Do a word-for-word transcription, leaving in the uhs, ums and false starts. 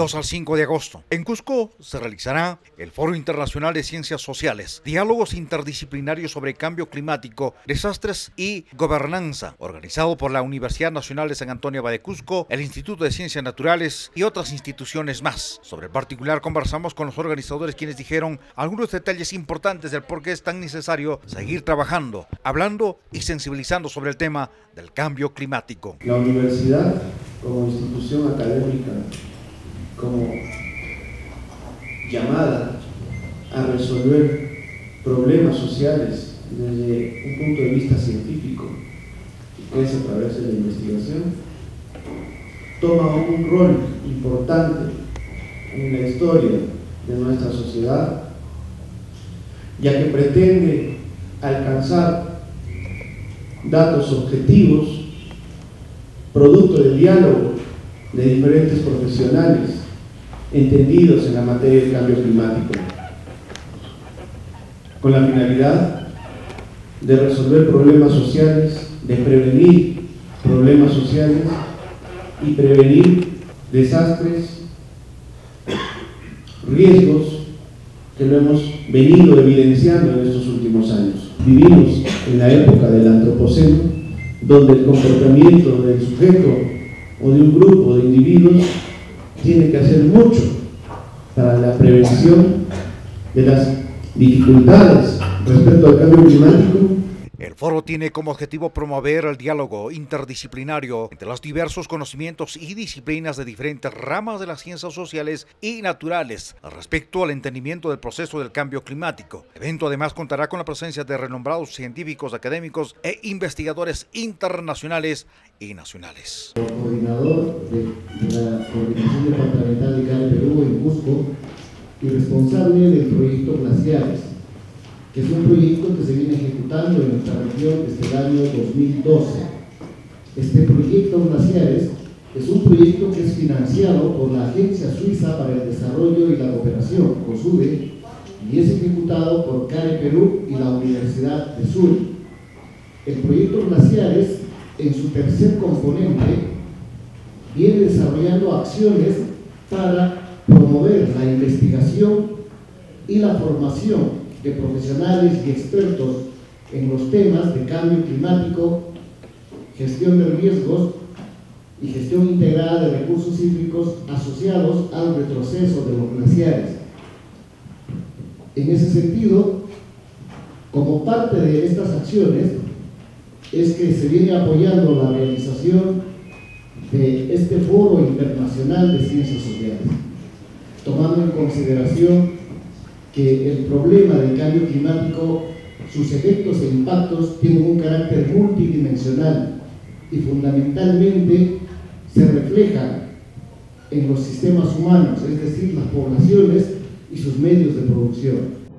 dos al cinco de agosto. En Cusco se realizará el Foro Internacional de Ciencias Sociales, Diálogos Interdisciplinarios sobre Cambio Climático, Desastres y Gobernanza, organizado por la Universidad Nacional de San Antonio Abad del Cusco, el Instituto de Ciencias Naturales y otras instituciones más. Sobre el particular conversamos con los organizadores, quienes dijeron algunos detalles importantes del por qué es tan necesario seguir trabajando, hablando y sensibilizando sobre el tema del cambio climático. La universidad, como institución académica, como llamada a resolver problemas sociales desde un punto de vista científico, que es a través de la investigación, toma un rol importante en la historia de nuestra sociedad, ya que pretende alcanzar datos objetivos, producto del diálogo de diferentes profesionales entendidos en la materia del cambio climático, con la finalidad de resolver problemas sociales, de prevenir problemas sociales y prevenir desastres, riesgos que lo hemos venido evidenciando en estos últimos años. Vivimos en la época del antropoceno, donde el comportamiento del sujeto o de un grupo de individuos tiene que hacer mucho para la prevención de las dificultades respecto al cambio climático. El foro tiene como objetivo promover el diálogo interdisciplinario entre los diversos conocimientos y disciplinas de diferentes ramas de las ciencias sociales y naturales respecto al entendimiento del proceso del cambio climático. El evento además contará con la presencia de renombrados científicos, académicos e investigadores internacionales y nacionales. El coordinador de la Coordinación Departamental de CARE Perú en Cusco y responsable del Proyecto Glaciares, que es un proyecto que se viene ejecutando en nuestra región desde el año dos mil doce. Este proyecto Glaciares es un proyecto que es financiado por la Agencia Suiza para el Desarrollo y la Cooperación, COSUDE, y es ejecutado por CARE Perú y la Universidad de Sur. El proyecto Glaciares, en su tercer componente, viene desarrollando acciones para promover la investigación y la formación de profesionales y expertos en los temas de cambio climático, gestión de riesgos y gestión integrada de recursos hídricos asociados al retroceso de los glaciares. En ese sentido, como parte de estas acciones, es que se viene apoyando la realización de este Foro Internacional de Ciencias Sociales, tomando en consideración que el problema del cambio climático, sus efectos e impactos tienen un carácter multidimensional y fundamentalmente se refleja en los sistemas humanos, es decir, las poblaciones y sus medios de producción.